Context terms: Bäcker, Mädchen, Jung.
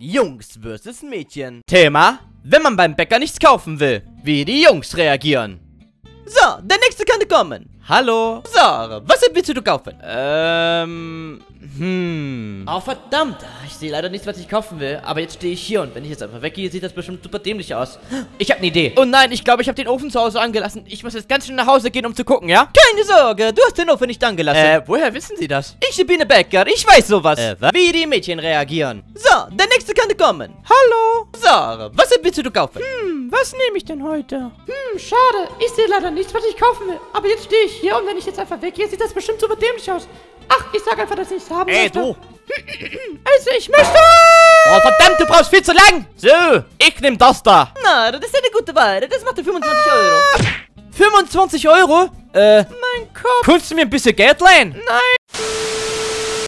Jungs vs. Mädchen. Thema: Wenn man beim Bäcker nichts kaufen will, wie die Jungs reagieren. So, der nächste kann kommen. Hallo. So, was willst du kaufen? Oh, verdammt. Ich sehe leider nichts, was ich kaufen will. Aber jetzt stehe ich hier und wenn ich jetzt einfach weggehe, sieht das bestimmt super dämlich aus. Ich habe eine Idee. Oh nein, ich glaube, ich habe den Ofen zu Hause angelassen. Ich muss jetzt ganz schnell nach Hause gehen, um zu gucken, ja? Keine Sorge, du hast den Ofen nicht angelassen. Woher wissen Sie das? Ich bin ein Bäcker, ich weiß sowas. Wie die Mädchen reagieren. So, der nächste kann kommen. Hallo. So, was willst du kaufen? Was nehme ich denn heute? Schade. Ich sehe leider nichts, was ich kaufen will. Aber jetzt stehe ich hier und wenn ich jetzt einfach weggehe, sieht das bestimmt super dämlich aus. Ach, ich sag einfach, dass ich es haben möchte. Du. Also, ich möchte... Oh, verdammt, du brauchst viel zu lang. So, ich nehme das da. Na, das ist ja eine gute Wahl. Das macht 25 Euro. 25 Euro? Mein Kopf. Kannst du mir ein bisschen Geld leihen? Nein.